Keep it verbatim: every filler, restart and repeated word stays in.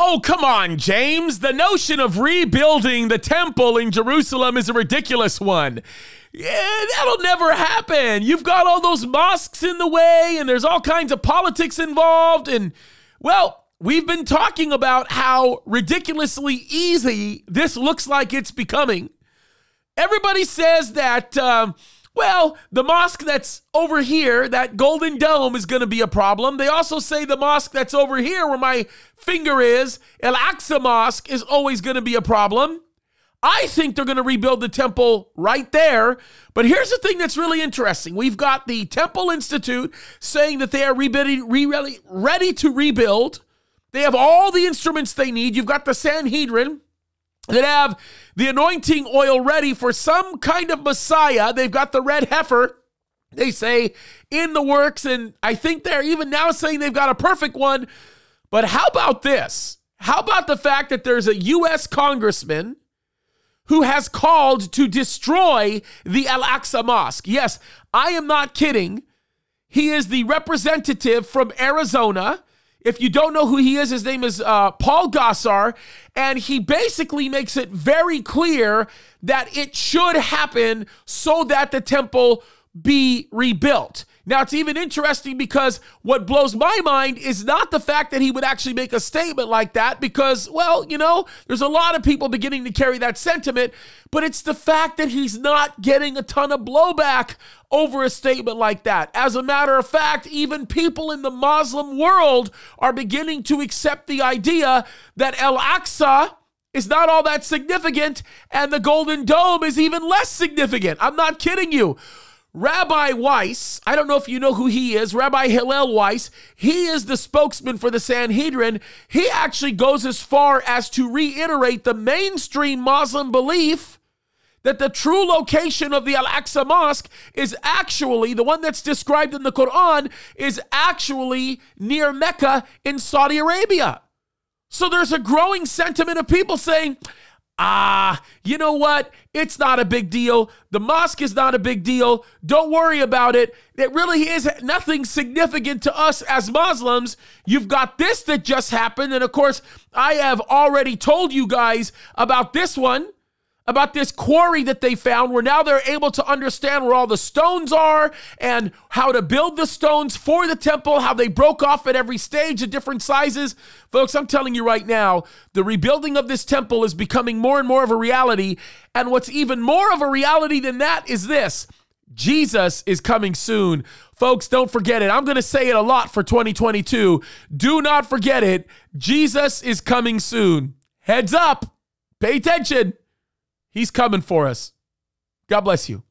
Oh, come on, James. The notion of rebuilding the temple in Jerusalem is a ridiculous one. Yeah, that'll never happen. You've got all those mosques in the way, and there's all kinds of politics involved. And, well, we've been talking about how ridiculously easy this looks like it's becoming. Everybody says that, um, well, the mosque that's over here, that Golden Dome, is going to be a problem. They also say the mosque that's over here where my finger is, El Aqsa Mosque, is always going to be a problem. I think they're going to rebuild the temple right there. But here's the thing that's really interesting. We've got the Temple Institute saying that they are ready, ready to rebuild. They have all the instruments they need. You've got the Sanhedrin that have the anointing oil ready for some kind of Messiah. They've got the red heifer, they say, in the works. And I think they're even now saying they've got a perfect one. But how about this? How about the fact that there's a U S congressman who has called to destroy the Al-Aqsa Mosque? Yes, I am not kidding. He is the representative from Arizona. If you don't know who he is, his name is uh, Paul Gosar, and he basically makes it very clear that it should happen so that the temple be rebuilt. Now, it's even interesting because what blows my mind is not the fact that he would actually make a statement like that because, well, you know, there's a lot of people beginning to carry that sentiment, but it's the fact that he's not getting a ton of blowback over a statement like that. As a matter of fact, even people in the Muslim world are beginning to accept the idea that Al-Aqsa is not all that significant and the Golden Dome is even less significant. I'm not kidding you. Rabbi Weiss, I don't know if you know who he is, Rabbi Hillel Weiss, he is the spokesman for the Sanhedrin. He actually goes as far as to reiterate the mainstream Muslim belief that the true location of the Al-Aqsa Mosque is actually, the one that's described in the Quran, is actually near Mecca in Saudi Arabia. So there's a growing sentiment of people saying, ah, you know what? It's not a big deal. The mosque is not a big deal. Don't worry about it. It really is nothing significant to us as Muslims. You've got this that just happened. And of course, I have already told you guys about this one, about this quarry that they found, where now they're able to understand where all the stones are and how to build the stones for the temple, how they broke off at every stage at different sizes. Folks, I'm telling you right now, the rebuilding of this temple is becoming more and more of a reality. And what's even more of a reality than that is this: Jesus is coming soon. Folks, don't forget it. I'm going to say it a lot for twenty twenty-two. Do not forget it. Jesus is coming soon. Heads up. Pay attention. He's coming for us. God bless you.